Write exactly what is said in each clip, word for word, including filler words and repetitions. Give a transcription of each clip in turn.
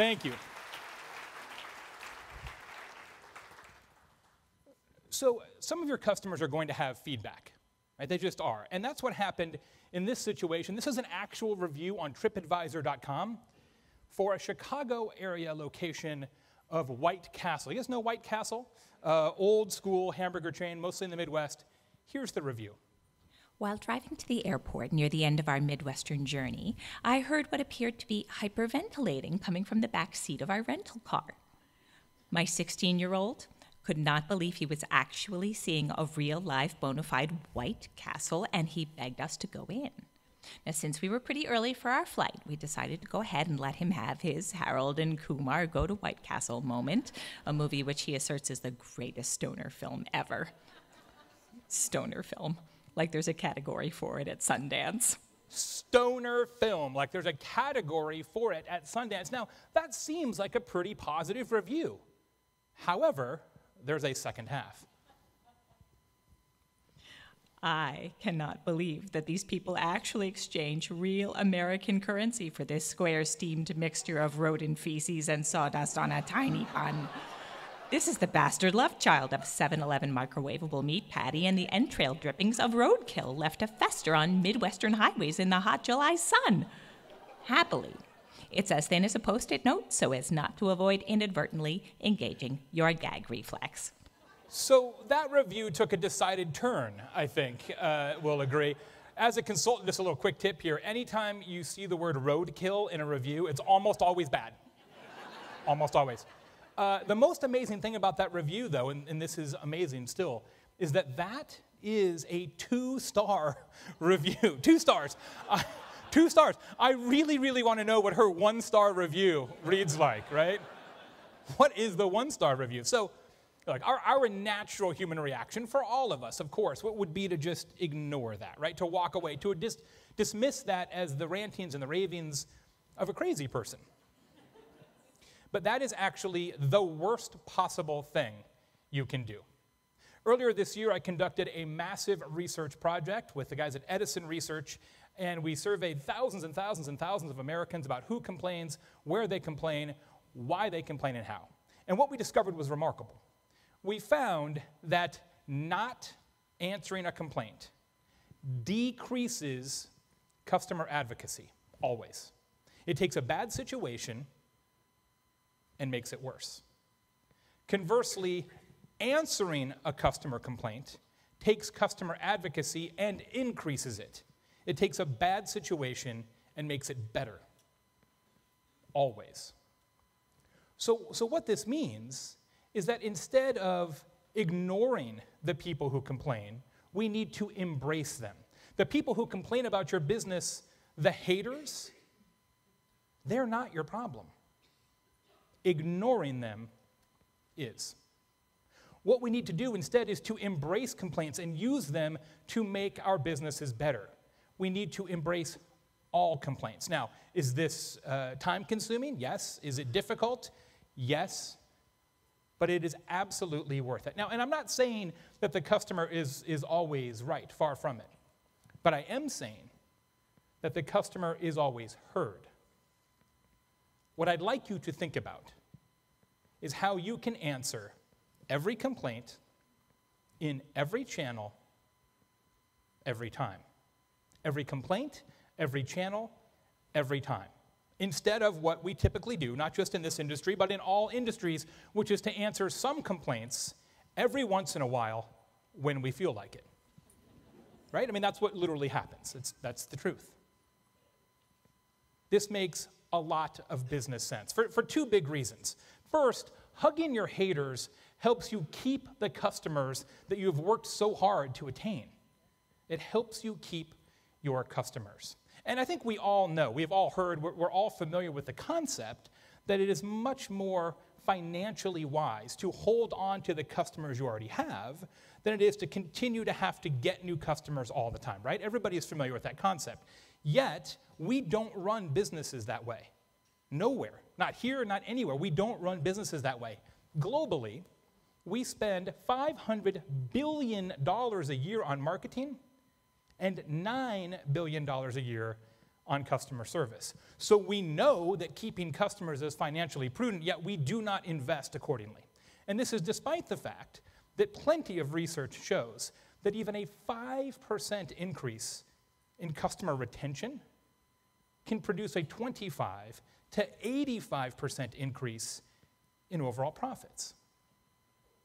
Thank you. So some of your customers are going to have feedback. Right? They just are. And that's what happened in this situation. This is an actual review on TripAdvisor dot com for a Chicago area location of White Castle. You guys know White Castle? Uh, old school hamburger chain, mostly in the Midwest. Here's the review. While driving to the airport near the end of our Midwestern journey, I heard what appeared to be hyperventilating coming from the back seat of our rental car. My sixteen-year-old could not believe he was actually seeing a real live bona fide White Castle, and he begged us to go in. Now, since we were pretty early for our flight, we decided to go ahead and let him have his Harold and Kumar Go to White Castle moment, a movie which he asserts is the greatest stoner film ever. Stoner film, like there's a category for it at Sundance. Stoner film, like there's a category for it at Sundance. Now, that seems like a pretty positive review. However, there's a second half. I cannot believe that these people actually exchange real American currency for this square steamed mixture of rodent feces and sawdust on a tiny bun. This is the bastard love child of seven eleven microwavable meat patty and the entrail drippings of roadkill left to fester on Midwestern highways in the hot July sun. Happily, it's as thin as a Post-it note so as not to avoid inadvertently engaging your gag reflex. So that review took a decided turn, I think, uh, we'll agree. As a consultant, just a little quick tip here. Anytime you see the word roadkill in a review, it's almost always bad. Almost always. Uh, the most amazing thing about that review, though, and, and this is amazing still, is that that is a two-star review. Two stars. Uh, two stars. I really, really want to know what her one-star review reads like, right? What is the one-star review? So, Like our, our natural human reaction for all of us, of course, what would be to just ignore that, right? To walk away, to dis dismiss that as the rantings and the ravings of a crazy person. But that is actually the worst possible thing you can do. Earlier this year, I conducted a massive research project with the guys at Edison Research, and we surveyed thousands and thousands and thousands of Americans about who complains, where they complain, why they complain, and how. And what we discovered was remarkable. We found that not answering a complaint decreases customer advocacy, always. It takes a bad situation and makes it worse. Conversely, answering a customer complaint takes customer advocacy and increases it. It takes a bad situation and makes it better, always. So, so what this means is that instead of ignoring the people who complain, we need to embrace them. The people who complain about your business, the haters, they're not your problem. Ignoring them is. What we need to do instead is to embrace complaints and use them to make our businesses better. We need to embrace all complaints. Now, is this uh, time-consuming? Yes. Is it difficult? Yes. But it is absolutely worth it. Now, and I'm not saying that the customer is, is always right, far from it. But I am saying that the customer is always heard. What I'd like you to think about is how you can answer every complaint in every channel, every time. Every complaint, every channel, every time. Instead of what we typically do, not just in this industry, but in all industries, which is to answer some complaints every once in a while when we feel like it. Right? I mean, that's what literally happens. It's, that's the truth. This makes a lot of business sense for, for two big reasons. First, hugging your haters helps you keep the customers that you've worked so hard to attain. It helps you keep your customers. And I think we all know, we've all heard, we're, we're all familiar with the concept that it is much more financially wise to hold on to the customers you already have than it is to continue to have to get new customers all the time, right? Everybody is familiar with that concept. Yet, we don't run businesses that way. Nowhere, not here, not anywhere, we don't run businesses that way. Globally, we spend five hundred billion dollars a year on marketing, and nine billion dollars a year on customer service. So we know that keeping customers is financially prudent, yet we do not invest accordingly. And this is despite the fact that plenty of research shows that even a five percent increase in customer retention can produce a twenty-five to eighty-five percent increase in overall profits.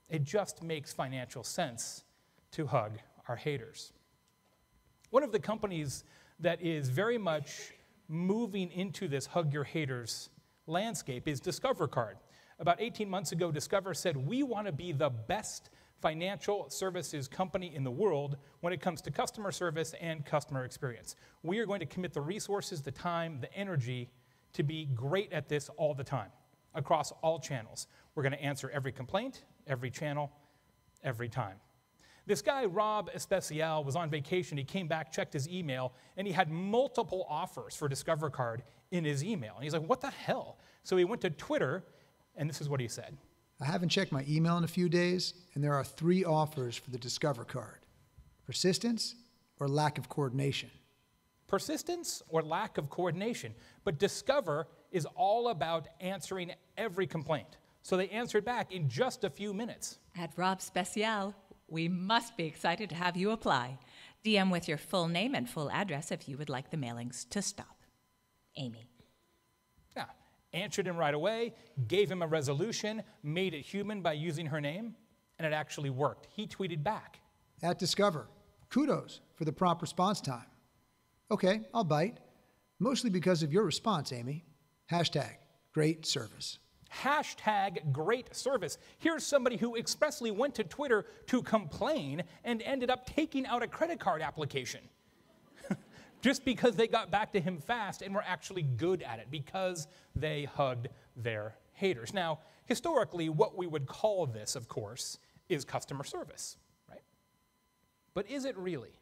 It just makes financial sense to hug our haters. One of the companies that is very much moving into this hug your haters landscape is Discover Card. About eighteen months ago, Discover said, we want to be the best financial services company in the world when it comes to customer service and customer experience. We are going to commit the resources, the time, the energy to be great at this all the time, across all channels. We're going to answer every complaint, every channel, every time. This guy, Rob Special, was on vacation. He came back, checked his email, and he had multiple offers for Discover Card in his email. And he's like, what the hell? So he went to Twitter, and this is what he said. I haven't checked my email in a few days, and there are three offers for the Discover Card. Persistence or lack of coordination? Persistence or lack of coordination. But Discover is all about answering every complaint. So they answered back in just a few minutes. At Rob Special, we must be excited to have you apply. D M with your full name and full address if you would like the mailings to stop. Amy. Yeah, answered him right away, gave him a resolution, made it human by using her name, and it actually worked. He tweeted back. At Discover, kudos for the prompt response time. Okay, I'll bite. Mostly because of your response, Amy. Hashtag great service. Hashtag great service. Here's somebody who expressly went to Twitter to complain and ended up taking out a credit card application just because they got back to him fast and were actually good at it because they hugged their haters. Now, historically, what we would call this, of course, is customer service, right? But is it really?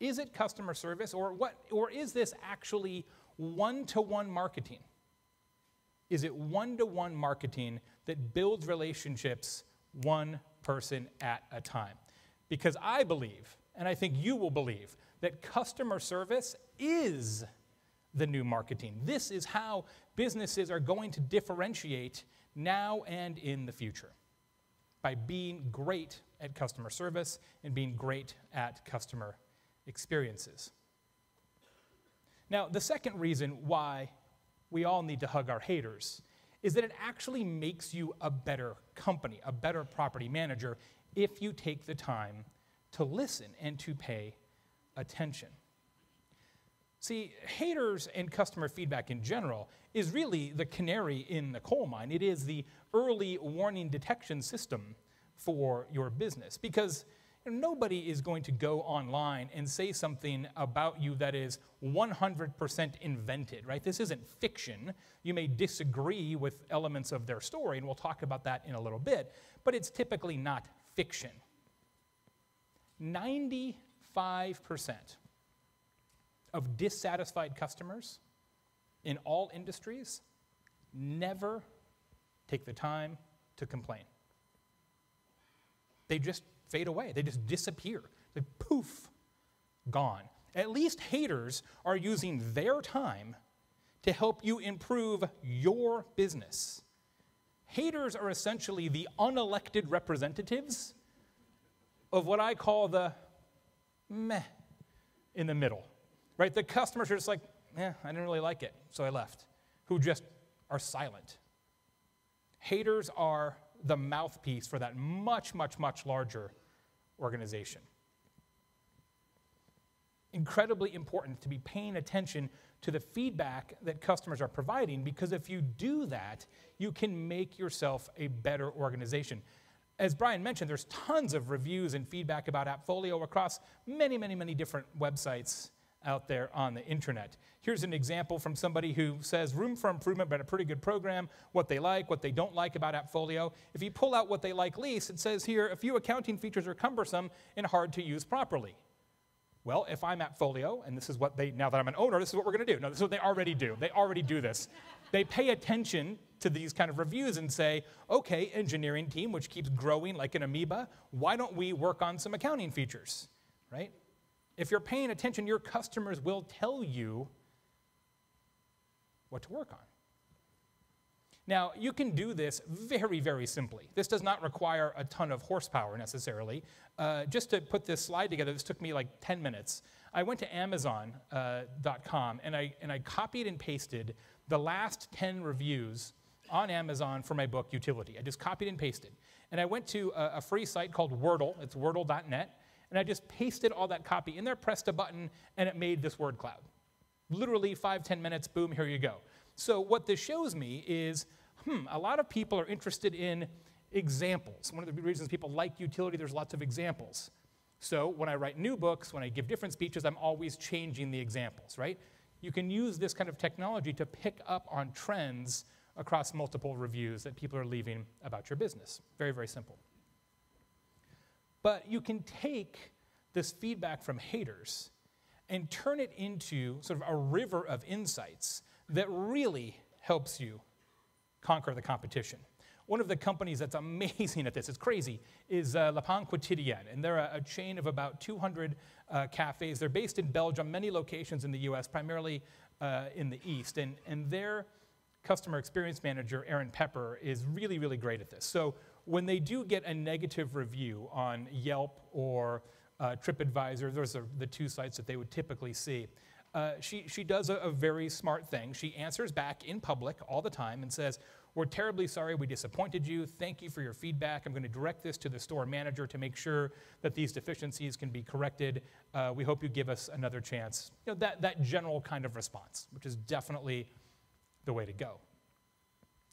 Is it customer service, or what? Or is this actually one-to-one marketing? Is it one-to-one marketing that builds relationships one person at a time? Because I believe, and I think you will believe, that customer service is the new marketing. This is how businesses are going to differentiate now and in the future, by being great at customer service and being great at customer experiences. Now, the second reason why we all need to hug our haters is that it actually makes you a better company, a better property manager, if you take the time to listen and to pay attention. See, haters and customer feedback in general is really the canary in the coal mine. It is the early warning detection system for your business, because nobody is going to go online and say something about you that is one hundred percent invented, right? This isn't fiction. You may disagree with elements of their story, and we'll talk about that in a little bit, but it's typically not fiction. ninety-five percent of dissatisfied customers in all industries never take the time to complain. They just fade away. They just disappear. They poof, gone. At least haters are using their time to help you improve your business. Haters are essentially the unelected representatives of what I call the meh in the middle, right? The customers are just like, eh, I didn't really like it, so I left, who just are silent. Haters are the mouthpiece for that much, much, much larger organization. Incredibly important to be paying attention to the feedback that customers are providing, because if you do that, you can make yourself a better organization. As Brian mentioned, there's tons of reviews and feedback about Appfolio across many, many, many different websites out there on the internet. Here's an example from somebody who says, room for improvement, but a pretty good program, what they like, what they don't like about Appfolio. If you pull out what they like least, it says here, a few accounting features are cumbersome and hard to use properly. Well, if I'm Appfolio, and this is what they, now that I'm an owner, this is what we're gonna do. No, this is what they already do. They already do this. They pay attention to these kind of reviews and say, okay, engineering team, which keeps growing like an amoeba, why don't we work on some accounting features, right? If you're paying attention, your customers will tell you what to work on. Now, you can do this very, very simply. This does not require a ton of horsepower necessarily. Uh, just to put this slide together, this took me like ten minutes. I went to Amazon dot com uh, and, I, and I copied and pasted the last ten reviews on Amazon for my book, Utility. I just copied and pasted. And I went to a, a free site called Wordle, it's wordle dot net, and I just pasted all that copy in there, pressed a button, and it made this word cloud. Literally five, ten minutes, boom, here you go. So what this shows me is, hmm, a lot of people are interested in examples. One of the reasons people like utility, there's lots of examples. So when I write new books, when I give different speeches, I'm always changing the examples, right? You can use this kind of technology to pick up on trends across multiple reviews that people are leaving about your business. Very, very simple. But you can take this feedback from haters and turn it into sort of a river of insights that really helps you conquer the competition. One of the companies that's amazing at this, it's crazy, is uh, Le Pain Quotidienne, and they're a, a chain of about two hundred uh, cafes. They're based in Belgium, many locations in the U S, primarily uh, in the East, and, and their customer experience manager, Aaron Pepper, is really, really great at this. So when they do get a negative review on Yelp or uh, TripAdvisor, those are the two sites that they would typically see, Uh, she, she does a, a very smart thing. She answers back in public all the time and says, we're terribly sorry we disappointed you. Thank you for your feedback. I'm going to direct this to the store manager to make sure that these deficiencies can be corrected. Uh, we hope you give us another chance. You know, that, that general kind of response, which is definitely the way to go.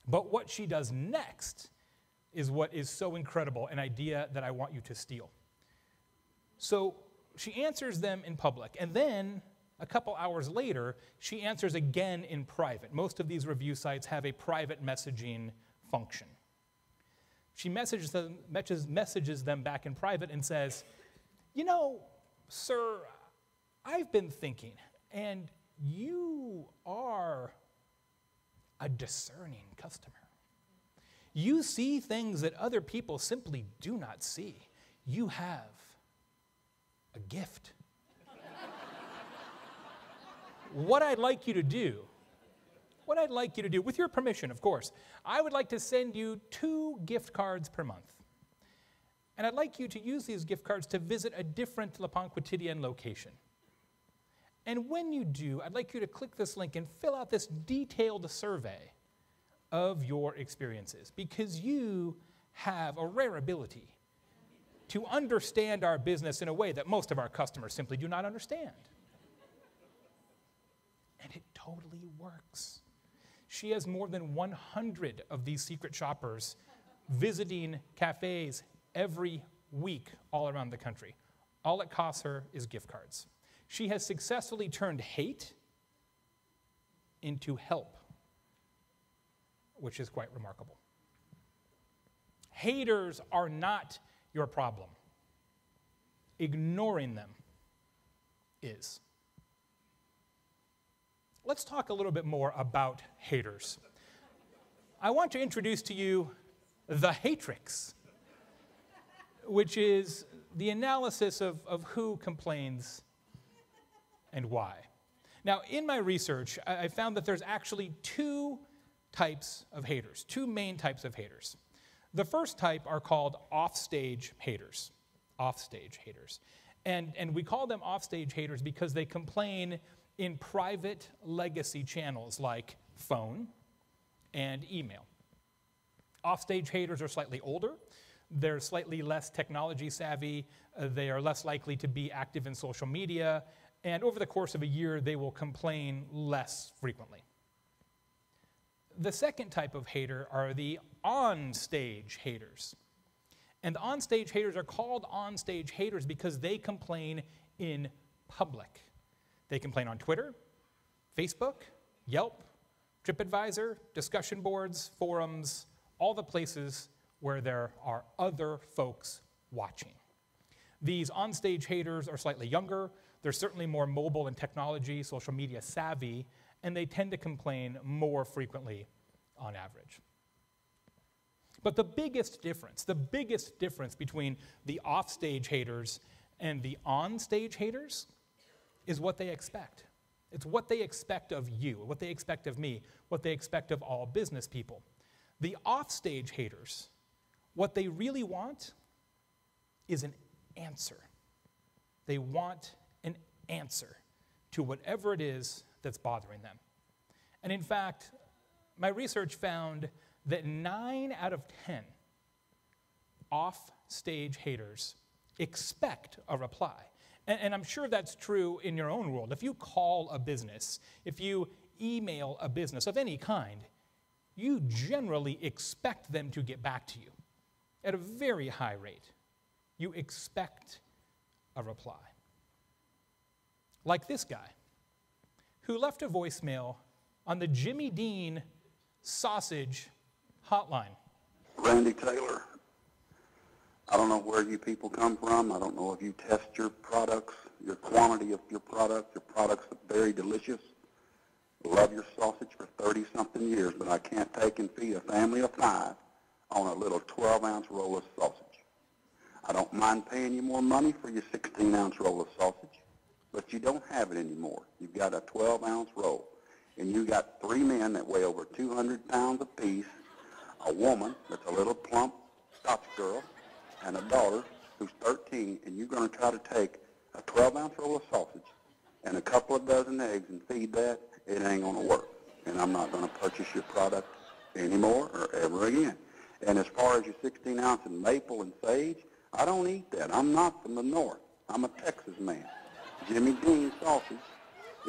But what she does next is what is so incredible, an idea that I want you to steal. So she answers them in public, and then a couple hours later, she answers again in private. Most of these review sites have a private messaging function. She messages them, messages them back in private and says, you know, sir, I've been thinking, and you are a discerning customer. You see things that other people simply do not see. You have a gift. What I'd like you to do, what I'd like you to do, with your permission, of course, I would like to send you two gift cards per month. And I'd like you to use these gift cards to visit a different Le Pain Quotidienne location. And when you do, I'd like you to click this link and fill out this detailed survey of your experiences, because you have a rare ability to understand our business in a way that most of our customers simply do not understand. And it totally works. She has more than one hundred of these secret shoppers visiting cafes every week all around the country. All it costs her is gift cards. She has successfully turned hate into help, which is quite remarkable. Haters are not your problem. Ignoring them is. Let's talk a little bit more about haters. I want to introduce to you the Hatrix, which is the analysis of, of who complains and why. Now, in my research, I, I found that there's actually two types of haters, two main types of haters. The first type are called offstage haters, offstage haters. And, and we call them offstage haters because they complain in private legacy channels like phone and email. Offstage haters are slightly older, they're slightly less technology savvy, uh, they are less likely to be active in social media, and over the course of a year, they will complain less frequently. The second type of hater are the onstage haters. And the onstage haters are called onstage haters because they complain in public. They complain on Twitter, Facebook, Yelp, TripAdvisor, discussion boards, forums, all the places where there are other folks watching. These onstage haters are slightly younger, they're certainly more mobile in technology, social media savvy, and they tend to complain more frequently on average. But the biggest difference, the biggest difference between the offstage haters and the onstage haters is what they expect. It's what they expect of you, what they expect of me, what they expect of all business people. The offstage haters, what they really want is an answer. They want an answer to whatever it is that's bothering them. And in fact, my research found that nine out of ten offstage haters expect a reply. And, and I'm sure that's true in your own world. If you call a business, if you email a business of any kind, you generally expect them to get back to you at a very high rate. You expect a reply. Like this guy, who left a voicemail on the Jimmy Dean sausage hotline. Randy Taylor, I don't know where you people come from. I don't know if you test your products, your quantity of your product. Your products are very delicious. Love your sausage for thirty-something years, but I can't take and feed a family of five on a little twelve-ounce roll of sausage. I don't mind paying you more money for your sixteen-ounce roll of sausage, but you don't have it anymore. You've got a twelve-ounce roll, and you got three men that weigh over two hundred pounds apiece, a woman that's a little plump Scotch girl, and a daughter who's thirteen, and you're going to try to take a twelve-ounce roll of sausage and a couple of dozen eggs and feed that. It ain't going to work, and I'm not going to purchase your product anymore or ever again. And as far as your sixteen-ounce and maple and sage, I don't eat that. I'm not from the north. I'm a Texas man. Jimmy Dean sausage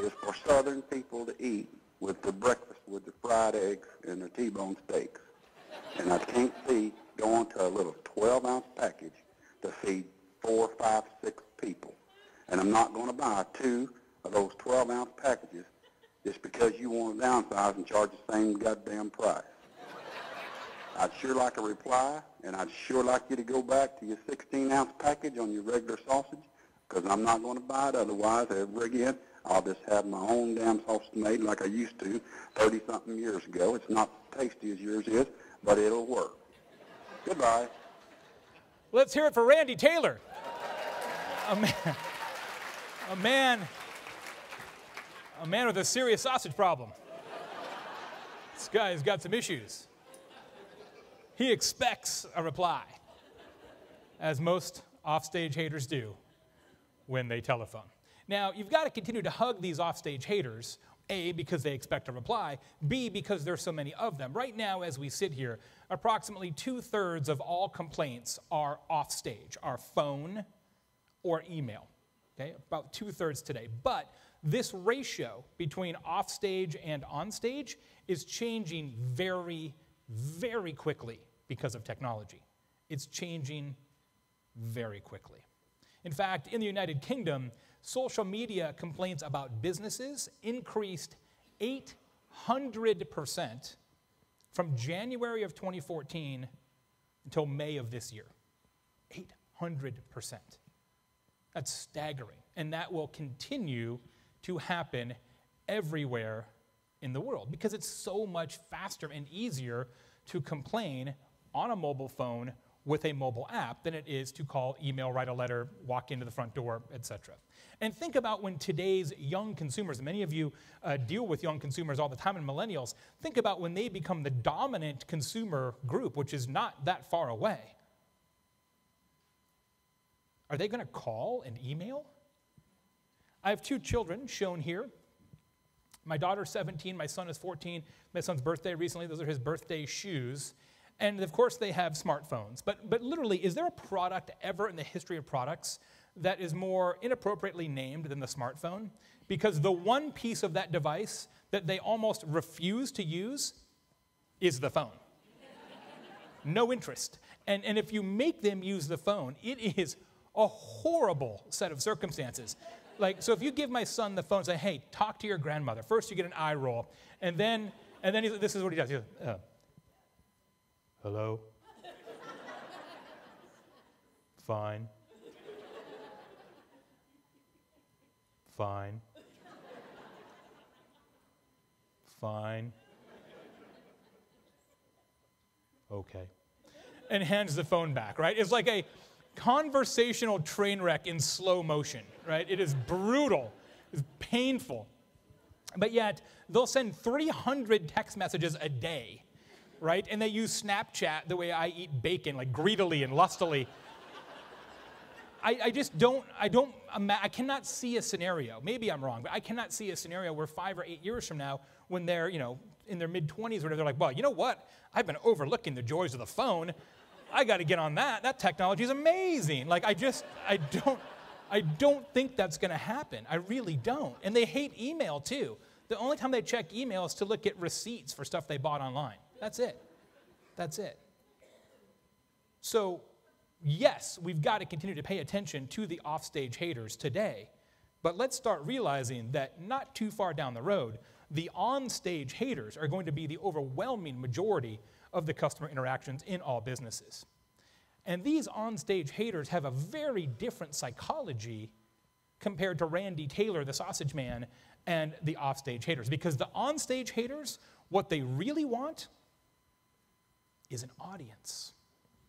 is for southern people to eat with their breakfast, with their fried eggs and their T-bone steaks. And I can't see going to a little twelve-ounce package to feed four, five, six people. And I'm not going to buy two of those twelve-ounce packages just because you want to downsize and charge the same goddamn price. I'd sure like a reply, and I'd sure like you to go back to your sixteen-ounce package on your regular sausage, because I'm not going to buy it otherwise ever again. I'll just have my own damn sausage made like I used to thirty-something years ago. It's not as tasty as yours is, but it'll work. Goodbye. Let's hear it for Randy Taylor. A man, a man, a man with a serious sausage problem. This guy's got some issues. He expects a reply, as most offstage haters do when they telephone. Now, you've got to continue to hug these offstage haters, A, because they expect a reply, B, because there's so many of them. Right now, as we sit here, approximately two-thirds of all complaints are offstage, are phone or email, okay? About two-thirds today. But this ratio between offstage and onstage is changing very, very quickly. Because of technology. It's changing very quickly. In fact, in the United Kingdom, social media complaints about businesses increased eight hundred percent from January of twenty fourteen until May of this year. eight hundred percent. That's staggering. And that will continue to happen everywhere in the world because it's so much faster and easier to complain on a mobile phone with a mobile app than it is to call, email, write a letter, walk into the front door, et cetera. And think about when today's young consumers, and many of you uh, deal with young consumers all the time and millennials, think about when they become the dominant consumer group, which is not that far away. Are they gonna call and email? I have two children shown here. My daughter's seventeen, my son is fourteen. My son's birthday recently, those are his birthday shoes. And of course they have smartphones, but, but literally, is there a product ever in the history of products that is more inappropriately named than the smartphone? Because the one piece of that device that they almost refuse to use is the phone. No interest. And, and if you make them use the phone, it is a horrible set of circumstances. Like, so if you give my son the phone and say, hey, talk to your grandmother. First you get an eye roll, and then, and then he's, this is what he does. He goes, uh, hello? Fine. Fine. Fine. Okay. And hands the phone back, right? It's like a conversational train wreck in slow motion, right? It is brutal. It's painful. But yet, they'll send three hundred text messages a day, right? And they use Snapchat the way I eat bacon, like greedily and lustily. I, I just don't, I don't, I cannot see a scenario, maybe I'm wrong, but I cannot see a scenario where five or eight years from now, when they're, you know, in their mid twenties or whatever, they're like, well, you know what? I've been overlooking the joys of the phone. I gotta get on that. That technology's amazing. Like, I just, I don't, I don't think that's gonna happen. I really don't. And they hate email too. The only time they check email is to look at receipts for stuff they bought online. That's it. That's it. So, yes, we've got to continue to pay attention to the offstage haters today, but let's start realizing that not too far down the road, the onstage haters are going to be the overwhelming majority of the customer interactions in all businesses. And these onstage haters have a very different psychology compared to Randy Taylor, the sausage man, and the offstage haters, because the onstage haters, what they really want is an audience.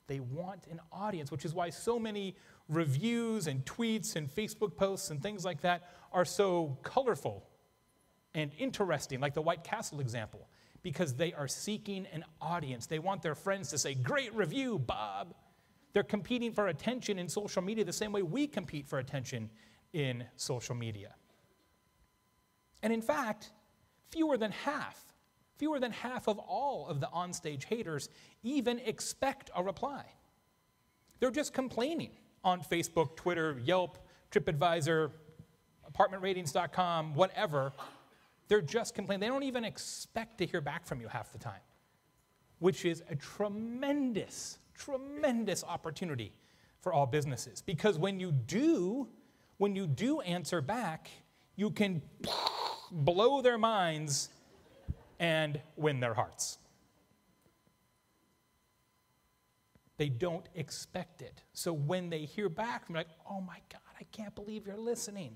They want an audience, which is why so many reviews and tweets and Facebook posts and things like that are so colorful and interesting, like the White Castle example, because they are seeking an audience. They want their friends to say, great review, Bob. They're competing for attention in social media the same way we compete for attention in social media. And in fact, fewer than half Fewer than half of all of the onstage haters even expect a reply. They're just complaining on Facebook, Twitter, Yelp, TripAdvisor, Apartment Ratings dot com, whatever. They're just complaining. They don't even expect to hear back from you half the time, which is a tremendous, tremendous opportunity for all businesses. Because when you do, when you do answer back, you can blow their minds and win their hearts. They don't expect it. So when they hear back from like, oh my God, I can't believe you're listening.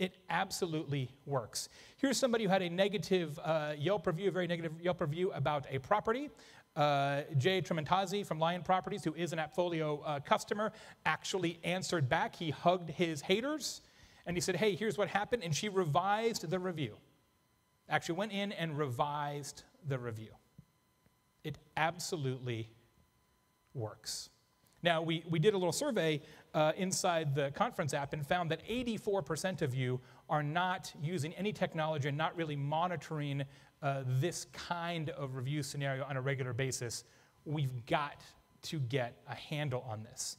It absolutely works. Here's somebody who had a negative uh, Yelp review, a very negative Yelp review about a property. Uh, Jay Tremantazzi from Lion Properties, who is an Appfolio uh, customer, actually answered back. He hugged his haters and he said, hey, here's what happened. And she revised the review. Actually went in and revised the review. It absolutely works. Now, we, we did a little survey uh, inside the conference app and found that eighty-four percent of you are not using any technology and not really monitoring uh, this kind of review scenario on a regular basis. We've got to get a handle on this.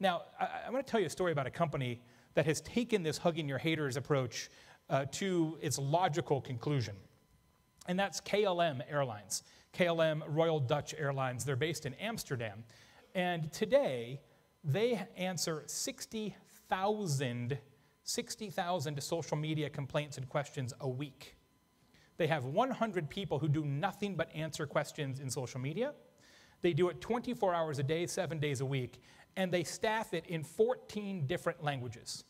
Now, I, I want to tell you a story about a company that has taken this hugging your haters approach Uh, to its logical conclusion, and that's K L M Airlines. K L M, Royal Dutch Airlines, they're based in Amsterdam, and today they answer sixty thousand social media complaints and questions a week. They have one hundred people who do nothing but answer questions in social media. They do it twenty-four hours a day, seven days a week, and they staff it in fourteen different languages.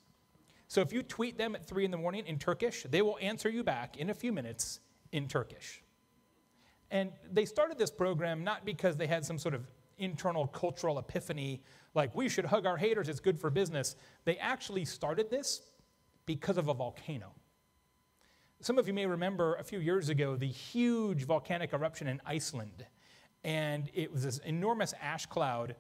So if you tweet them at three in the morning in Turkish, they will answer you back in a few minutes in Turkish. And they started this program not because they had some sort of internal cultural epiphany, like we should hug our haters, it's good for business. They actually started this because of a volcano. Some of you may remember a few years ago, the huge volcanic eruption in Iceland. And it was this enormous ash cloud,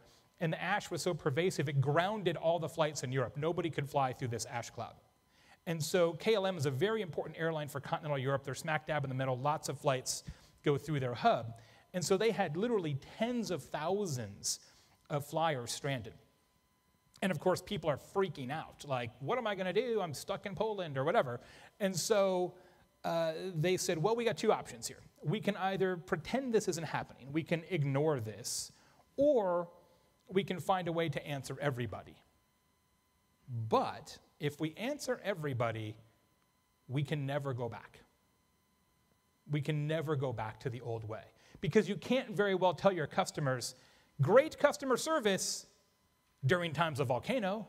and the ash was so pervasive, it grounded all the flights in Europe. Nobody could fly through this ash cloud. And so K L M is a very important airline for continental Europe. They're smack dab in the middle. Lots of flights go through their hub. And so they had literally tens of thousands of flyers stranded. And of course, people are freaking out. Like, what am I gonna do? I'm stuck in Poland or whatever. And so uh, they said, well, we got two options here. We can either pretend this isn't happening. We can ignore this, or we can find a way to answer everybody. But if we answer everybody, we can never go back. We can never go back to the old way. Because you can't very well tell your customers, great customer service during times of volcano.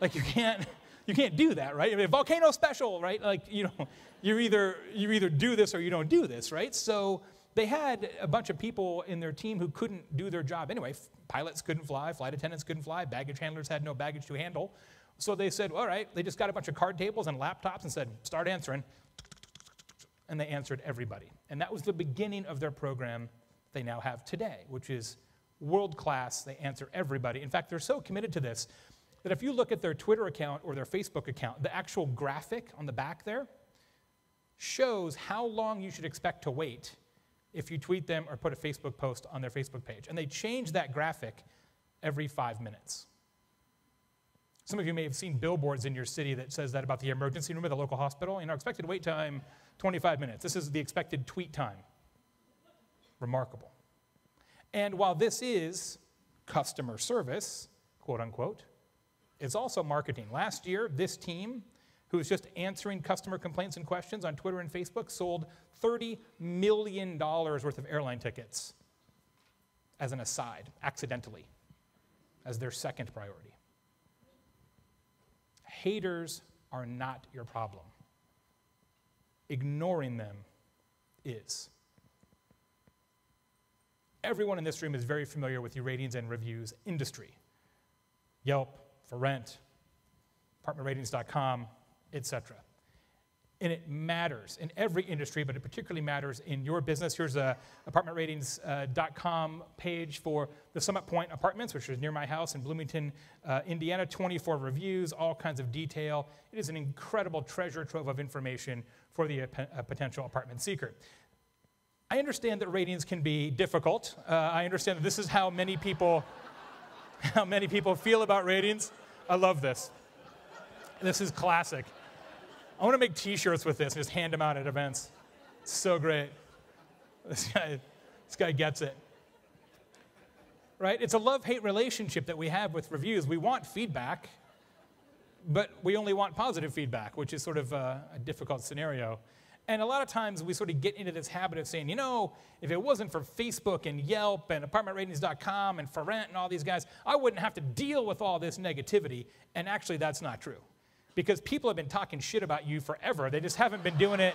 Like you can't, you can't do that, right? I mean, volcano special, right? Like, you know, you either, you either do this or you don't do this, right? So they had a bunch of people in their team who couldn't do their job anyway. Pilots couldn't fly, flight attendants couldn't fly, baggage handlers had no baggage to handle. So they said, all right, they just got a bunch of card tables and laptops and said, start answering. And they answered everybody. And that was the beginning of their program they now have today, which is world class. They answer everybody. In fact, they're so committed to this that if you look at their Twitter account or their Facebook account, the actual graphic on the back there shows how long you should expect to wait if you tweet them or put a Facebook post on their Facebook page. And they change that graphic every five minutes. Some of you may have seen billboards in your city that says that about the emergency room at the local hospital. You know, expected wait time, twenty-five minutes. This is the expected tweet time. Remarkable. And while this is customer service, quote unquote, it's also marketing. Last year, this team, who was just answering customer complaints and questions on Twitter and Facebook, sold thirty million dollars worth of airline tickets as an aside, accidentally, as their second priority. Haters are not your problem. Ignoring them is. Everyone in this room is very familiar with the ratings and reviews industry. Yelp, For Rent, Apartment Ratings dot com, et cetera. And it matters in every industry, but it particularly matters in your business. Here's a Apartment Ratings dot com page for the Summit Point Apartments, which is near my house in Bloomington, uh, Indiana. twenty-four reviews, all kinds of detail. It is an incredible treasure trove of information for the uh, potential apartment seeker. I understand that ratings can be difficult. Uh, I understand that this is how many people, how many people feel about ratings. I love this. This is classic. I want to make T-shirts with this and just hand them out at events. It's so great. This guy, this guy gets it. Right? It's a love-hate relationship that we have with reviews. We want feedback, but we only want positive feedback, which is sort of a, a difficult scenario. And a lot of times we sort of get into this habit of saying, you know, if it wasn't for Facebook and Yelp and Apartment Ratings dot com and For Rent and all these guys, I wouldn't have to deal with all this negativity. And actually, that's not true. Because people have been talking shit about you forever. They just haven't been doing it.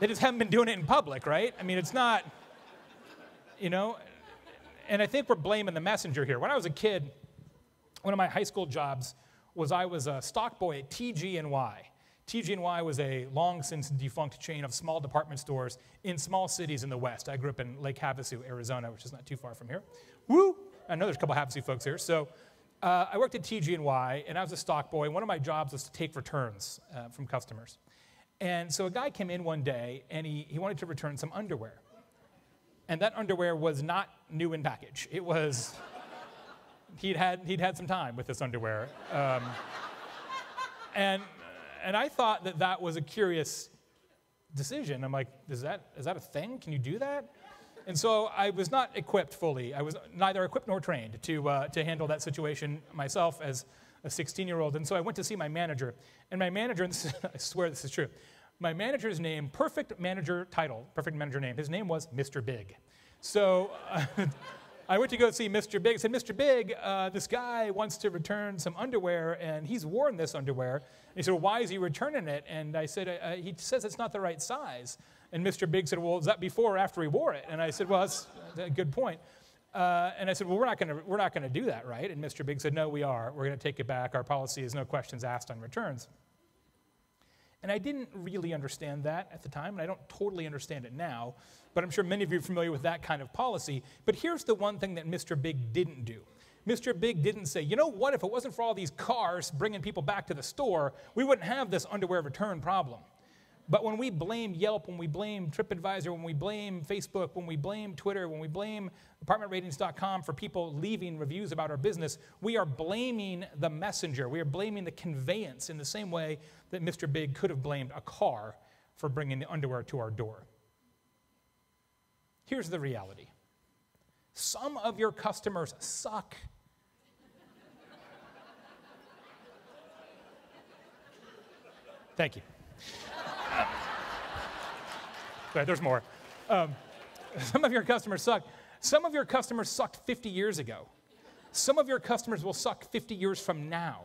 They just haven't been doing it in public, right? I mean, it's not, you know, and I think we're blaming the messenger here. When I was a kid, one of my high school jobs was I was a stock boy at T G and Y. T G and Y was a long since defunct chain of small department stores in small cities in the West. I grew up in Lake Havasu, Arizona, which is not too far from here. Woo! I know there's a couple Havasu folks here, so. Uh, I worked at T G and Y, and I was a stock boy. One of my jobs was to take returns uh, from customers. And so a guy came in one day, and he, he wanted to return some underwear. And that underwear was not new in package. It was, he'd had, he'd had some time with this underwear. Um, and, and I thought that that was a curious decision. I'm like, is that, is that a thing? Can you do that? And so I was not equipped fully. I was neither equipped nor trained to, uh, to handle that situation myself as a sixteen-year-old. And so I went to see my manager. And my manager, and this is, I swear this is true, my manager's name, perfect manager title, perfect manager name, his name was Mister Big. So uh, I went to go see Mister Big. I said, Mister Big, uh, this guy wants to return some underwear, and he's worn this underwear. And he said, well, why is he returning it? And I said, uh, he says it's not the right size. And Mister Big said, well, is that before or after he wore it? And I said, well, that's a good point. Uh, and I said, well, we're not gonna, we're not gonna do that, right? And Mister Big said, no, we are. We're gonna take it back. Our policy is no questions asked on returns. And I didn't really understand that at the time, and I don't totally understand it now, but I'm sure many of you are familiar with that kind of policy. But here's the one thing that Mister Big didn't do. Mister Big didn't say, you know what, if it wasn't for all these cars bringing people back to the store, we wouldn't have this underwear return problem. But when we blame Yelp, when we blame TripAdvisor, when we blame Facebook, when we blame Twitter, when we blame Apartment Ratings dot com for people leaving reviews about our business, we are blaming the messenger. We are blaming the conveyance in the same way that Mister Big could have blamed a car for bringing the underwear to our door. Here's the reality. Some of your customers suck. Thank you. Right, there's more. Um, some of your customers suck. Some of your customers sucked fifty years ago. Some of your customers will suck fifty years from now.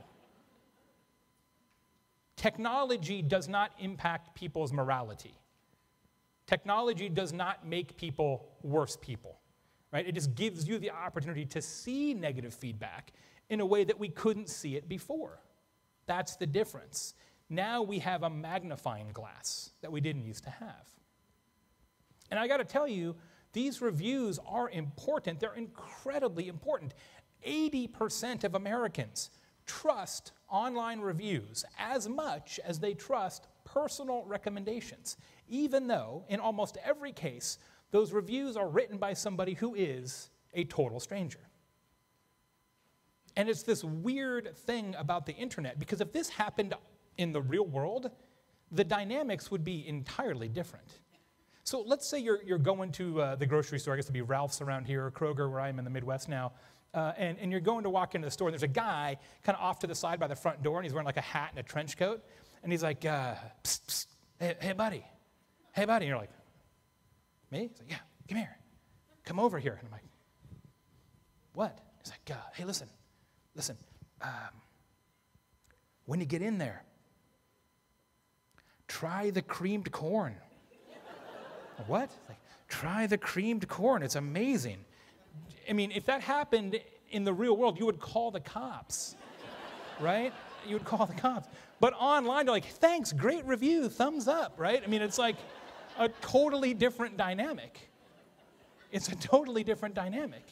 Technology does not impact people's morality. Technology does not make people worse people. right? It just gives you the opportunity to see negative feedback in a way that we couldn't see it before. That's the difference. Now we have a magnifying glass that we didn't used to have. And I gotta tell you, these reviews are important. They're incredibly important. eighty percent of Americans trust online reviews as much as they trust personal recommendations, even though in almost every case, those reviews are written by somebody who is a total stranger. And it's this weird thing about the internet, because if this happened in the real world, the dynamics would be entirely different. So let's say you're, you're going to uh, the grocery store, I guess it'd be Ralph's around here, or Kroger, where I am in the Midwest now, uh, and, and you're going to walk into the store, and there's a guy kind of off to the side by the front door, and he's wearing like a hat and a trench coat, and he's like, uh, psst, psst, hey, hey, buddy, hey, buddy, and you're like, me? He's like, yeah, come here, come over here, and I'm like, what? He's like, uh, hey, listen, listen, um, when you get in there, try the creamed corn. What? Like, try the creamed corn, it's amazing. I mean, if that happened in the real world, you would call the cops, right? You would call the cops. But online, you're like, thanks, great review, thumbs up, right? I mean, it's like a totally different dynamic. It's a totally different dynamic.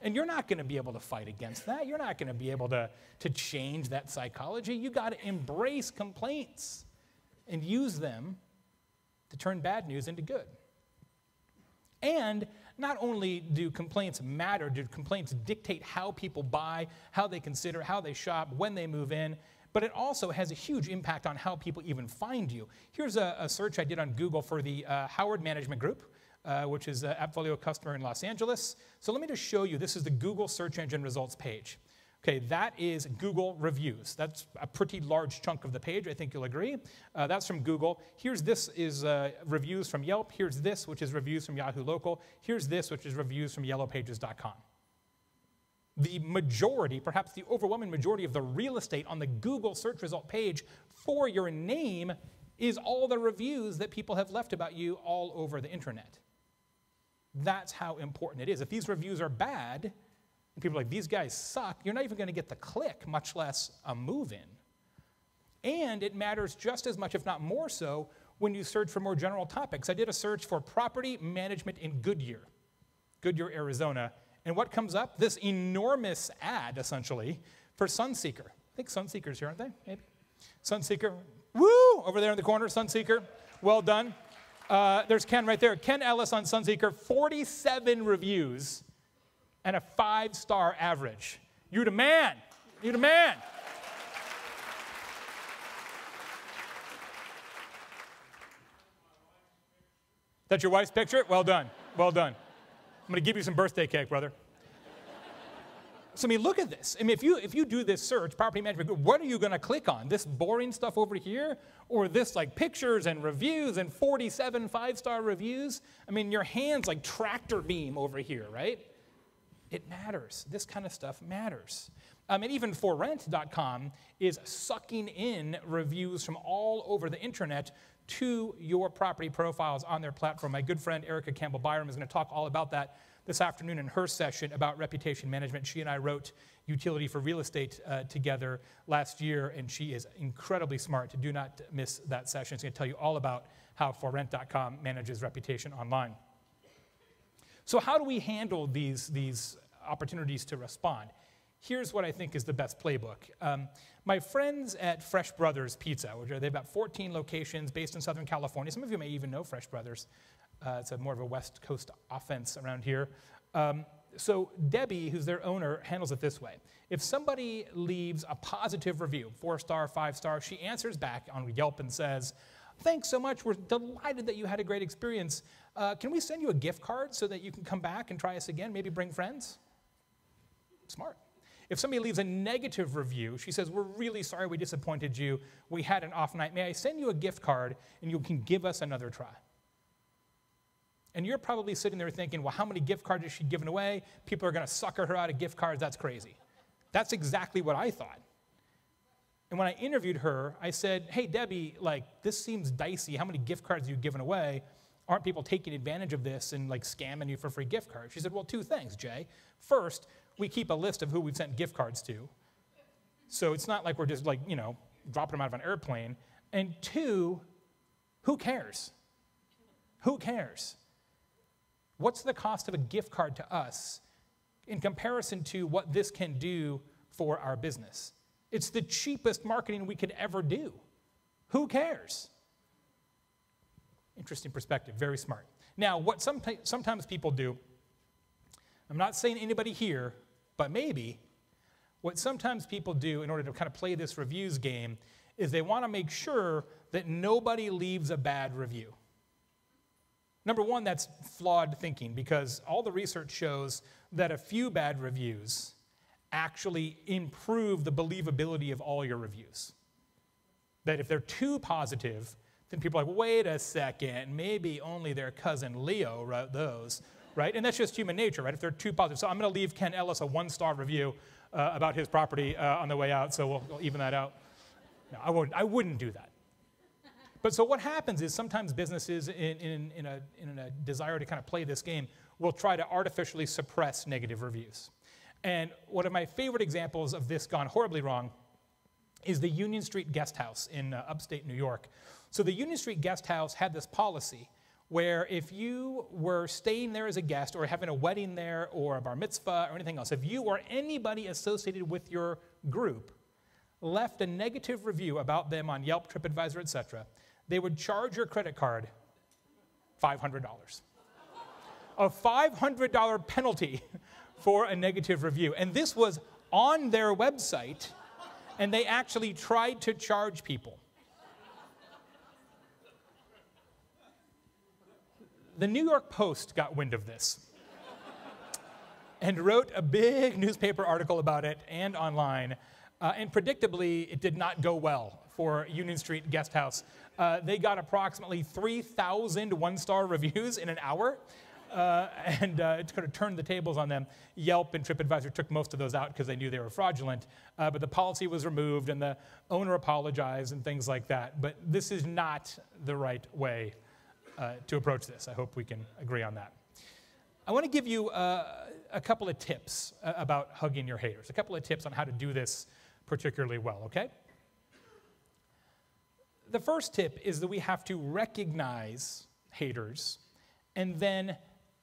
And you're not gonna be able to fight against that. You're not gonna be able to, to change that psychology. You gotta embrace complaints and use them to turn bad news into good. And not only do complaints matter, do complaints dictate how people buy, how they consider, how they shop, when they move in, but it also has a huge impact on how people even find you. Here's a, a search I did on Google for the uh, Howard Management Group, uh, which is an Appfolio customer in Los Angeles. So let me just show you, this is the Google search engine results page. Okay, that is Google reviews. That's a pretty large chunk of the page, I think you'll agree. Uh, that's from Google. Here's this is uh, reviews from Yelp. Here's this, which is reviews from Yahoo Local. Here's this, which is reviews from yellow pages dot com. The majority, perhaps the overwhelming majority of the real estate on the Google search result page for your name is all the reviews that people have left about you all over the internet. That's how important it is. If these reviews are bad, and people are like, these guys suck, you're not even gonna get the click, much less a move-in. And it matters just as much, if not more so, when you search for more general topics. I did a search for property management in Goodyear, Goodyear, Arizona, and what comes up? This enormous ad, essentially, for Sunseeker. I think Sunseeker's here, aren't they? Maybe. Sunseeker, woo, over there in the corner, Sunseeker, well done. Uh, there's Ken right there, Ken Ellis on Sunseeker, forty-seven reviews, and a five-star average. You the man, you the man. That's your wife's picture? Well done, well done. I'm gonna give you some birthday cake, brother. So I mean, look at this. I mean, if you, if you do this search, property management, what are you gonna click on? This boring stuff over here? Or this like pictures and reviews and forty-seven five-star reviews? I mean, your hand's like tractor beam over here, right? It matters. This kind of stuff matters. Um, and even for rent dot com is sucking in reviews from all over the internet to your property profiles on their platform. My good friend Erica Campbell-Byram is going to talk all about that this afternoon in her session about reputation management. She and I wrote Utility for Real Estate uh, together last year, and she is incredibly smart. Do not miss that session. She's going to tell you all about how for rent dot com manages reputation online. So how do we handle these, these opportunities to respond? Here's what I think is the best playbook. Um, my friends at Fresh Brothers Pizza, which are, they've got fourteen locations based in Southern California. Some of you may even know Fresh Brothers. Uh, it's a more of a West Coast offense around here. Um, so Debbie, who's their owner, handles it this way. If somebody leaves a positive review, four star, five star, she answers back on Yelp and says, thanks so much, we're delighted that you had a great experience. Uh, can we send you a gift card so that you can come back and try us again, maybe bring friends? Smart. If somebody leaves a negative review, she says, we're really sorry we disappointed you, we had an off night, may I send you a gift card and you can give us another try? And you're probably sitting there thinking, well, how many gift cards is she giving away? People are gonna sucker her out of gift cards, that's crazy. That's exactly what I thought. And when I interviewed her, I said, hey, Debbie, like, this seems dicey. How many gift cards are you giving away? aren't people taking advantage of this and like scamming you for free gift cards? She said, well, two things, Jay. First, we keep a list of who we've sent gift cards to. So it's not like we're just like, you know, dropping them out of an airplane. And two, who cares? Who cares? What's the cost of a gift card to us in comparison to what this can do for our business? It's the cheapest marketing we could ever do. Who cares? Interesting perspective, very smart. Now, what some, sometimes people do, I'm not saying anybody here, but maybe, what sometimes people do in order to kind of play this reviews game is they want to make sure that nobody leaves a bad review. Number one, that's flawed thinking, because all the research shows that a few bad reviews actually improve the believability of all your reviews. That if they're too positive, then people are like, wait a second, maybe only their cousin Leo wrote those, right? And that's just human nature, right? If they're too positive. So I'm going to leave Ken Ellis a one-star review uh, about his property uh, on the way out, so we'll, we'll even that out. No, I won't, I wouldn't do that. But so what happens is sometimes businesses in, in, in, a, in a desire to kind of play this game will try to artificially suppress negative reviews. And one of my favorite examples of this gone horribly wrong is the Union Street Guesthouse in uh, upstate New York. So the Union Street Guesthouse had this policy where if you were staying there as a guest or having a wedding there or a bar mitzvah or anything else, if you or anybody associated with your group left a negative review about them on Yelp, TripAdvisor, et cetera, they would charge your credit card five hundred dollars. A five hundred dollar penalty for a negative review. And this was on their website, and they actually tried to charge people. The New York Post got wind of this and wrote a big newspaper article about it and online. Uh, and predictably, it did not go well for Union Street Guesthouse. Uh, they got approximately three thousand one-star reviews in an hour, uh, and uh, it kind of turned the tables on them. Yelp and TripAdvisor took most of those out because they knew they were fraudulent, uh, but the policy was removed, and the owner apologized and things like that. But this is not the right way uh, to approach this. I hope we can agree on that. I want to give you uh, a couple of tips about hugging your haters, a couple of tips on how to do this particularly well, okay? The first tip is that we have to recognize haters and then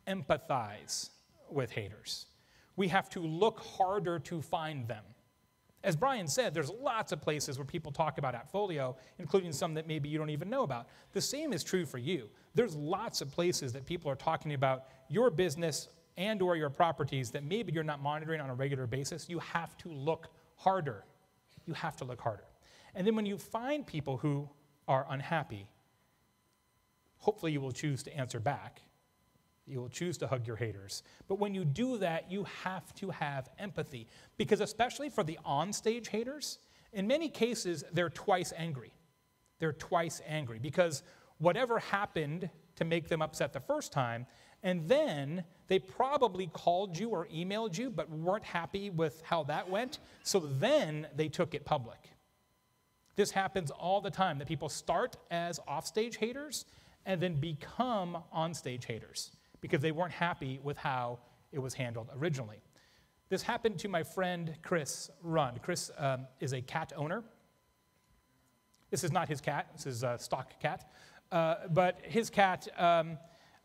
empathize with haters. We have to look harder to find them. As Brian said, there's lots of places where people talk about Appfolio, including some that maybe you don't even know about. The same is true for you. There's lots of places that people are talking about your business and or your properties that maybe you're not monitoring on a regular basis. You have to look harder. You have to look harder. And then when you find people who are unhappy, hopefully you will choose to answer back. You will choose to hug your haters. But when you do that, you have to have empathy. Because especially for the on-stage haters, in many cases, they're twice angry. They're twice angry because whatever happened to make them upset the first time, and then they probably called you or emailed you but weren't happy with how that went, so then they took it public. This happens all the time, that people start as offstage haters and then become onstage haters because they weren't happy with how it was handled originally. This happened to my friend Chris Run. Chris um, is a cat owner. This is not his cat. This is a stock cat. Uh, but his cat um,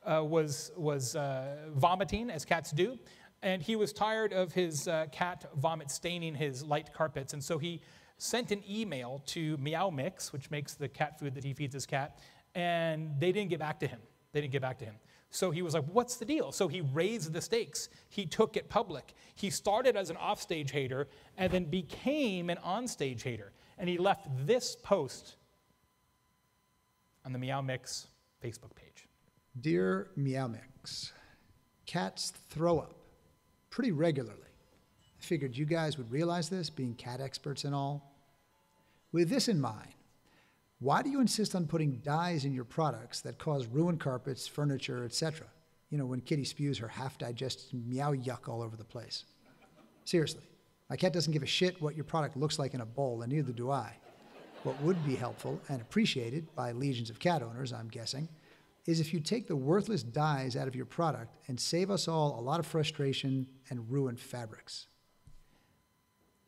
uh, was, was uh, vomiting, as cats do, and he was tired of his uh, cat vomit staining his light carpets, and so he sent an email to Meow Mix, which makes the cat food that he feeds his cat, and they didn't get back to him. They didn't get back to him. So he was like, what's the deal? So he raised the stakes. He took it public. He started as an offstage hater and then became an onstage hater, and he left this post on the Meow Mix Facebook page. Dear Meow Mix, cats throw up pretty regularly. I figured you guys would realize this, being cat experts and all. With this in mind, why do you insist on putting dyes in your products that cause ruined carpets, furniture, et cetera? You know, when kitty spews her half-digested meow yuck all over the place. Seriously, my cat doesn't give a shit what your product looks like in a bowl, and neither do I. What would be helpful and appreciated by legions of cat owners, I'm guessing, is if you take the worthless dyes out of your product and save us all a lot of frustration and ruined fabrics.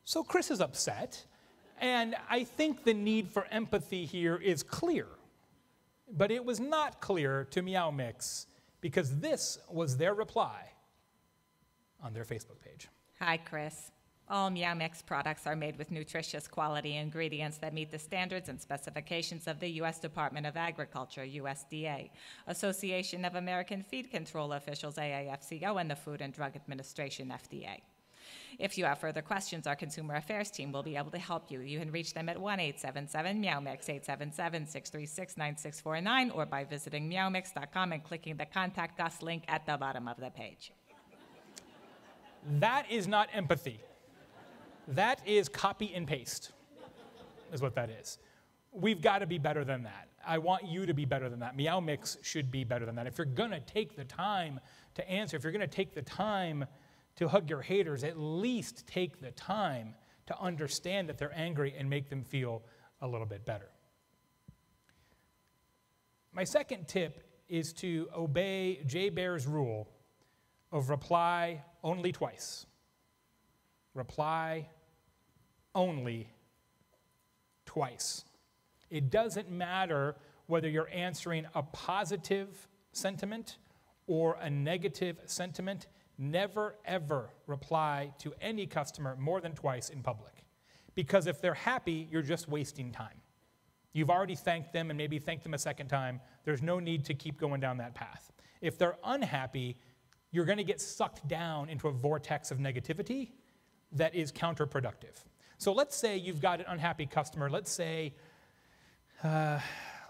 So Chris is upset, and I think the need for empathy here is clear. But it was not clear to Meow Mix, because this was their reply on their Facebook page. Hi, Chris. All Meow Mix products are made with nutritious quality ingredients that meet the standards and specifications of the U S Department of Agriculture, U S D A, Association of American Feed Control Officials, A A F C O, and the Food and Drug Administration, F D A. If you have further questions, our Consumer Affairs team will be able to help you. You can reach them at one eight seven seven meow mix, eight seven seven, six three six, nine six four nine, or by visiting meow mix dot com and clicking the Contact Us link at the bottom of the page. That is not empathy. That is copy and paste, is what that is. We've got to be better than that. I want you to be better than that. Meow Mix should be better than that. If you're going to take the time to answer, if you're going to take the time to hug your haters, at least take the time to understand that they're angry and make them feel a little bit better. My second tip is to obey Jay Baer's rule of reply only twice. Reply only twice. It doesn't matter whether you're answering a positive sentiment or a negative sentiment. Never, ever reply to any customer more than twice in public. Because if they're happy, you're just wasting time. You've already thanked them and maybe thanked them a second time. There's no need to keep going down that path. If they're unhappy, you're going to get sucked down into a vortex of negativity that is counterproductive. So let's say you've got an unhappy customer. Let's say, uh,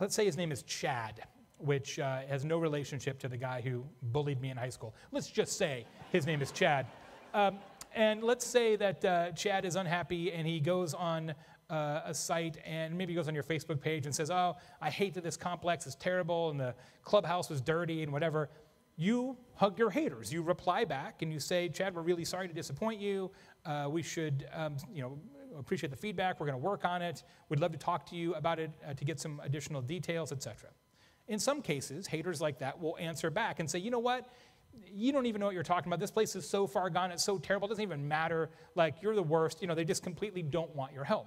let's say his name is Chad, which uh, has no relationship to the guy who bullied me in high school. Let's just say his name is Chad. Um, and let's say that uh, Chad is unhappy and he goes on uh, a site and maybe goes on your Facebook page and says, oh, I hate that this complex is terrible and the clubhouse was dirty and whatever. You hug your haters. You reply back and you say, Chad, we're really sorry to disappoint you. Uh, we should um, you know, appreciate the feedback. We're going to work on it. We'd love to talk to you about it uh, to get some additional details, et cetera. In some cases, haters like that will answer back and say, you know what? You don't even know what you're talking about. This place is so far gone. It's so terrible. It doesn't even matter. Like, you're the worst. You know, they just completely don't want your help.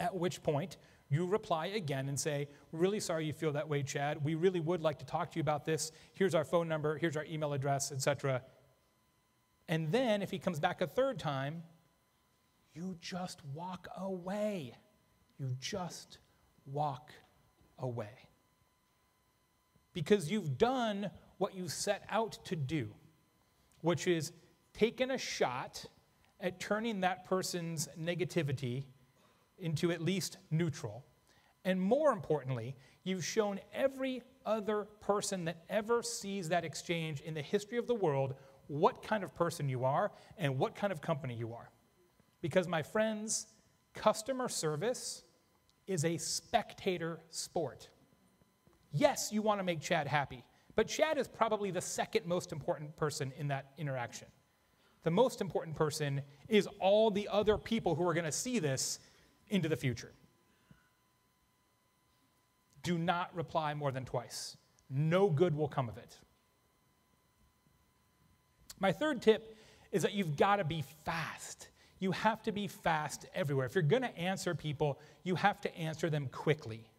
At which point, you reply again and say, we're really sorry you feel that way, Chad. We really would like to talk to you about this. Here's our phone number. Here's our email address, et cetera. And then if he comes back a third time, you just walk away. You just walk away. Because you've done what you set out to do, which is taken a shot at turning that person's negativity into at least neutral. And more importantly, you've shown every other person that ever sees that exchange in the history of the world what kind of person you are and what kind of company you are. Because, my friends, customer service is a spectator sport. Yes, you want to make Chad happy, but Chad is probably the second most important person in that interaction. The most important person is all the other people who are going to see this into the future. Do not reply more than twice. No good will come of it. My third tip is that you've got to be fast. You have to be fast everywhere. If you're going to answer people, you have to answer them quickly.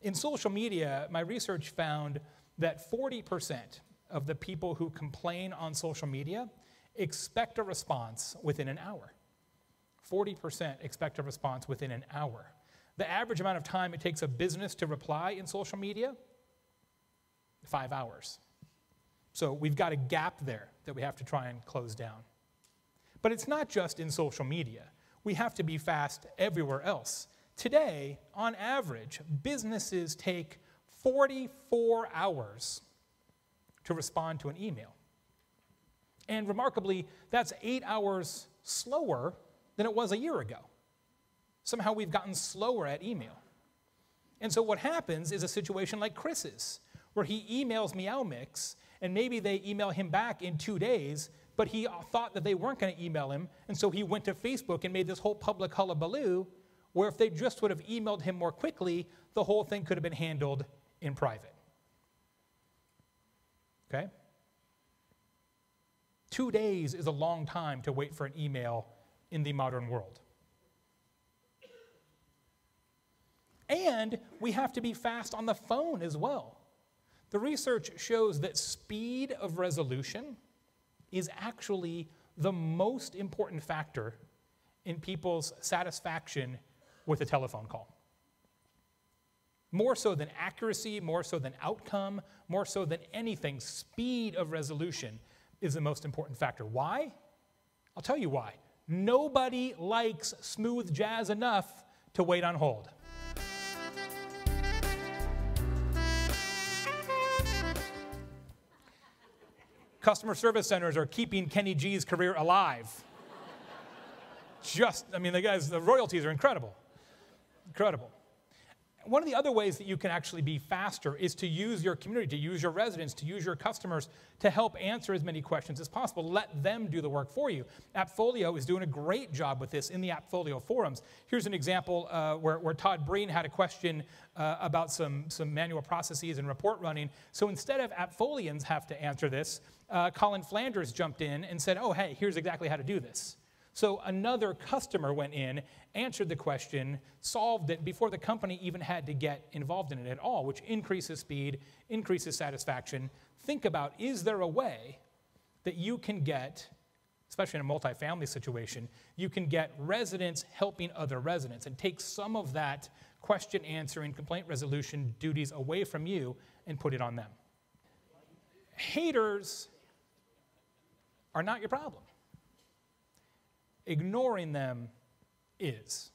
In social media, my research found that forty percent of the people who complain on social media expect a response within an hour. forty percent expect a response within an hour. The average amount of time it takes a business to reply in social media, five hours. So we've got a gap there that we have to try and close down. But it's not just in social media. We have to be fast everywhere else. Today, on average, businesses take forty-four hours to respond to an email. And remarkably, that's eight hours slower than it was a year ago. Somehow we've gotten slower at email. And so what happens is a situation like Chris's, where he emails Meow Mix, and maybe they email him back in two days, but he thought that they weren't going to email him, and so he went to Facebook and made this whole public hullabaloo, where if they just would have emailed him more quickly, the whole thing could have been handled in private. Okay? Two days is a long time to wait for an email in the modern world. And we have to be fast on the phone as well. The research shows that speed of resolution is actually the most important factor in people's satisfaction with a telephone call. More so than accuracy, more so than outcome, more so than anything, speed of resolution is the most important factor. Why? I'll tell you why. Nobody likes smooth jazz enough to wait on hold. Customer service centers are keeping Kenny G's career alive. Just, I mean, the guys, the royalties are incredible. Incredible. One of the other ways that you can actually be faster is to use your community, to use your residents, to use your customers to help answer as many questions as possible. Let them do the work for you. Appfolio is doing a great job with this in the Appfolio forums. Here's an example uh, where, where Todd Breen had a question uh, about some, some manual processes and report running. So instead of Appfolians have to answer this, uh, Colin Flanders jumped in and said, oh, hey, here's exactly how to do this. So another customer went in, answered the question, solved it before the company even had to get involved in it at all, which increases speed, increases satisfaction. Think about, is there a way that you can get, especially in a multifamily situation, you can get residents helping other residents and take some of that question answering, complaint resolution duties away from you and put it on them. Haters are not your problem. Ignoring them is.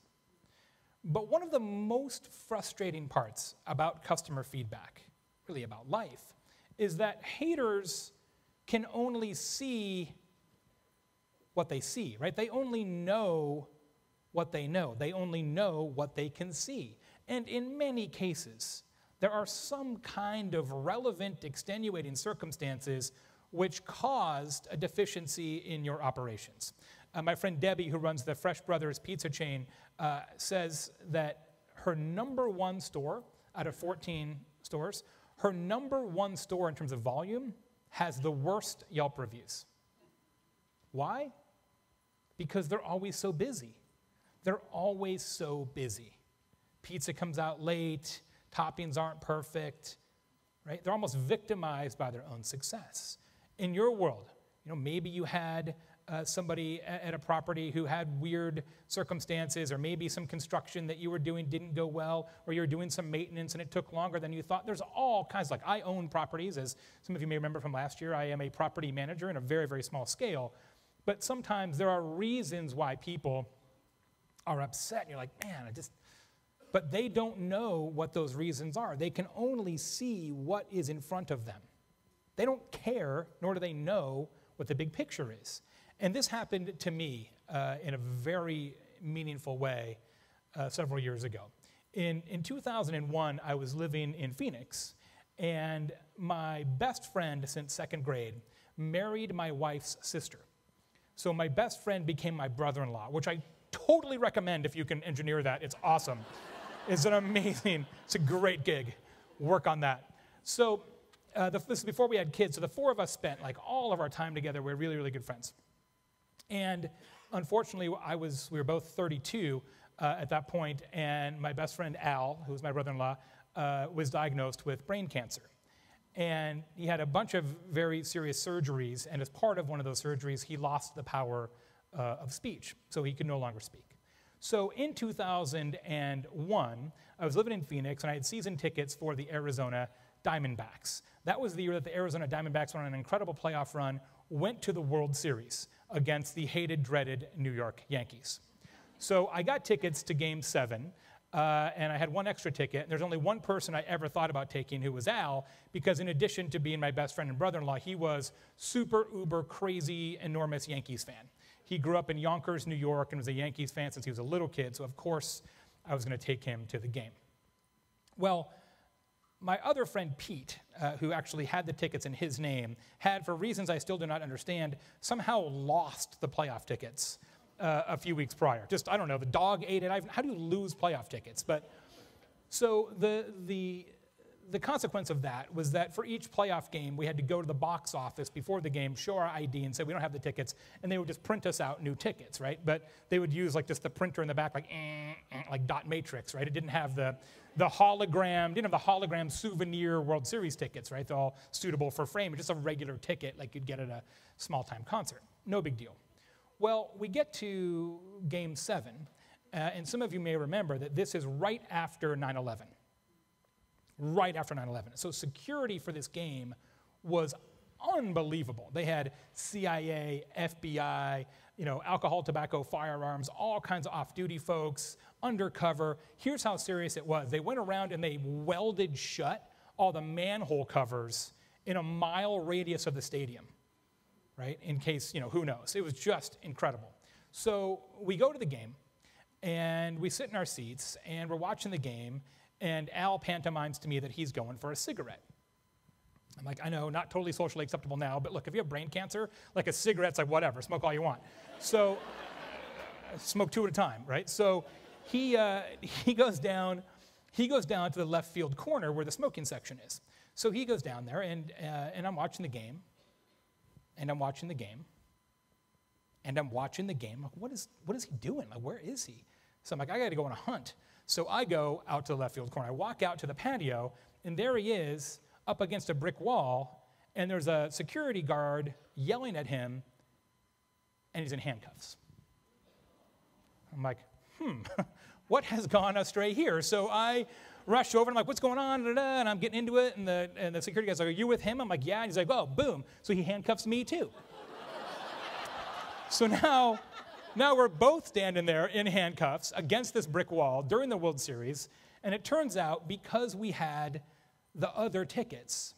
But one of the most frustrating parts about customer feedback, really about life, is that haters can only see what they see, right? They only know what they know. They only know what they can see. And in many cases, there are some kind of relevant extenuating circumstances which caused a deficiency in your operations. Uh, my friend Debbie, who runs the Fresh Brothers Pizza chain, uh, says that her number one store, out of fourteen stores, her number one store in terms of volume has the worst Yelp reviews. Why? Because they're always so busy. They're always so busy. Pizza comes out late, toppings aren't perfect, right? They're almost victimized by their own success. In your world, you know, maybe you had Uh, somebody at a property who had weird circumstances, or maybe some construction that you were doing didn't go well, or you were doing some maintenance and it took longer than you thought. There's all kinds, like I own properties, as some of you may remember from last year. I am a property manager in a very, very small scale. But sometimes there are reasons why people are upset, and you're like, man, I just, but they don't know what those reasons are. They can only see what is in front of them. They don't care, nor do they know what the big picture is. And this happened to me uh, in a very meaningful way uh, several years ago. In, in two thousand one, I was living in Phoenix, and my best friend since second grade married my wife's sister. So my best friend became my brother-in-law, which I totally recommend if you can engineer that. It's awesome. It's an amazing, it's a great gig. Work on that. So uh, the, this is before we had kids, so the four of us spent like all of our time together. We're really, really good friends. And unfortunately, I was, we were both thirty-two uh, at that point, and my best friend Al, who was my brother-in-law, uh, was diagnosed with brain cancer. And he had a bunch of very serious surgeries, and as part of one of those surgeries, he lost the power uh, of speech, so he could no longer speak. So in two thousand one, I was living in Phoenix, and I had season tickets for the Arizona Diamondbacks. That was the year that the Arizona Diamondbacks went on an incredible playoff run, went to the World Series against the hated, dreaded New York Yankees. So I got tickets to game seven, uh, and I had one extra ticket. And there's only one person I ever thought about taking, who was Al, because in addition to being my best friend and brother-in-law, he was super, uber, crazy, enormous Yankees fan. He grew up in Yonkers, New York, and was a Yankees fan since he was a little kid, so of course I was gonna take him to the game. Well, my other friend Pete, uh, who actually had the tickets in his name, had, for reasons I still do not understand, somehow lost the playoff tickets uh, a few weeks prior. Just, I don't know, the dog ate it. I've, how do you lose playoff tickets? But so the, the, the consequence of that was that for each playoff game, we had to go to the box office before the game, show our I D, and say, we don't have the tickets, and they would just print us out new tickets, right? But they would use like just the printer in the back, like, eh, eh, like dot matrix, right? It didn't have the, the hologram, didn't have the hologram souvenir World Series tickets, right? They're all suitable for frame, just a regular ticket like you'd get at a small-time concert. No big deal. Well, we get to game seven, uh, and some of you may remember that this is right after nine eleven. Right after nine eleven. So security for this game was unbelievable. They had C I A, F B I, you know, alcohol, tobacco, firearms, all kinds of off-duty folks, undercover. Here's how serious it was. They went around and they welded shut all the manhole covers in a mile radius of the stadium, right? In case, you know, who knows? It was just incredible. So we go to the game, and we sit in our seats, and we're watching the game, and Al pantomimes to me that he's going for a cigarette. I'm like, I know, not totally socially acceptable now, but look, if you have brain cancer, like a cigarette's like, whatever, smoke all you want. So, smoke two at a time, right? So he, uh, he, goes down, he goes down to the left field corner where the smoking section is. So he goes down there, and, uh, and I'm watching the game, and I'm watching the game, and I'm watching the game. Like, what is, what is he doing? Like, where is he? So I'm like, I gotta go on a hunt. So I go out to the left field corner. I walk out to the patio, and there he is up against a brick wall, and there's a security guard yelling at him, and he's in handcuffs. I'm like, hmm, what has gone astray here? So I rush over, and I'm like, what's going on? And I'm getting into it, and the, and the security guy's like, are you with him? I'm like, yeah. And he's like, oh, boom. So he handcuffs me, too. So now... Now we're both standing there in handcuffs against this brick wall during the World Series, and it turns out because we had the other tickets,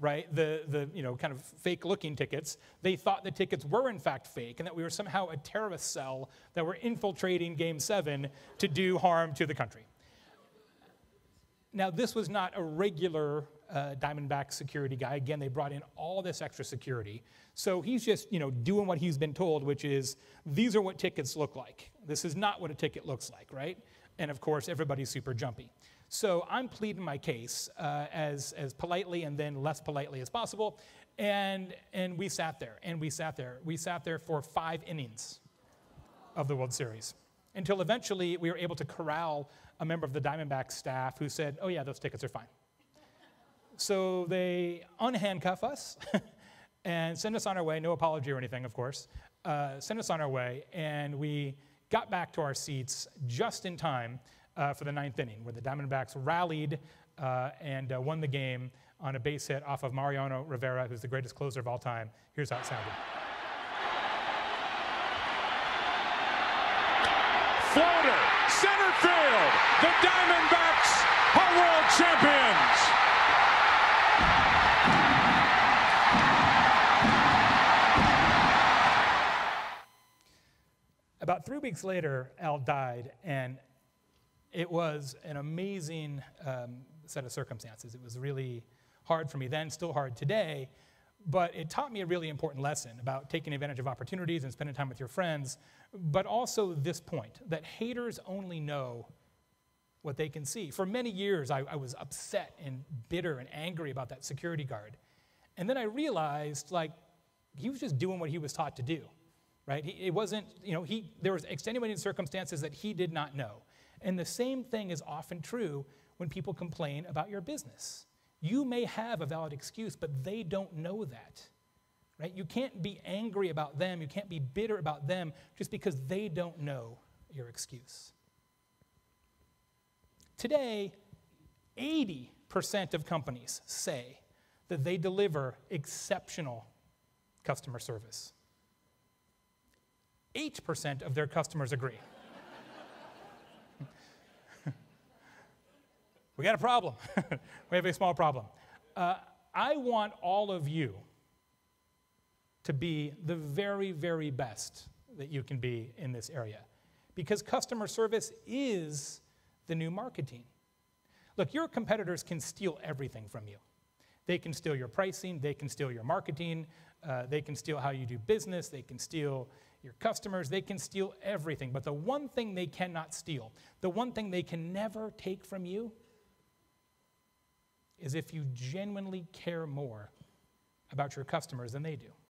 right, the, the you know, kind of fake-looking tickets, they thought the tickets were in fact fake and that we were somehow a terrorist cell that were infiltrating Game seven to do harm to the country. Now, this was not a regular uh, Diamondback security guy. Again, they brought in all this extra security. So he's just, you know, doing what he's been told, which is, these are what tickets look like. This is not what a ticket looks like, right? And, of course, everybody's super jumpy. So I'm pleading my case uh, as, as politely and then less politely as possible. And, and we sat there, and we sat there. We sat there for five innings of the World Series until eventually we were able to corral a member of the Diamondbacks staff who said, oh yeah, those tickets are fine. So they unhandcuff us and send us on our way, no apology or anything, of course, uh, send us on our way, and we got back to our seats just in time uh, for the ninth inning, where the Diamondbacks rallied uh, and uh, won the game on a base hit off of Mariano Rivera, who's the greatest closer of all time. Here's how it sounded. Floater, center field, the Diamondbacks are world champions. About three weeks later, Al died, and it was an amazing um, set of circumstances. It was really hard for me then, still hard today, but it taught me a really important lesson about taking advantage of opportunities and spending time with your friends, but also this point, that haters only know what they can see. For many years, I, I was upset and bitter and angry about that security guard. And then I realized, like, he was just doing what he was taught to do, right? He, it wasn't, you know, he, there was extenuating circumstances that he did not know. And the same thing is often true when people complain about your business. You may have a valid excuse, but they don't know that, right? You can't be angry about them. You can't be bitter about them just because they don't know your excuse. Today, eighty percent of companies say that they deliver exceptional customer service. eight percent of their customers agree. We got a problem. We have a small problem. Uh, I want all of you to be the very, very best that you can be in this area, because customer service is the new marketing. Look, your competitors can steal everything from you. They can steal your pricing. They can steal your marketing. Uh, they can steal how you do business. They can steal your customers. They can steal everything. But the one thing they cannot steal, the one thing they can never take from you, is if you genuinely care more about your customers than they do.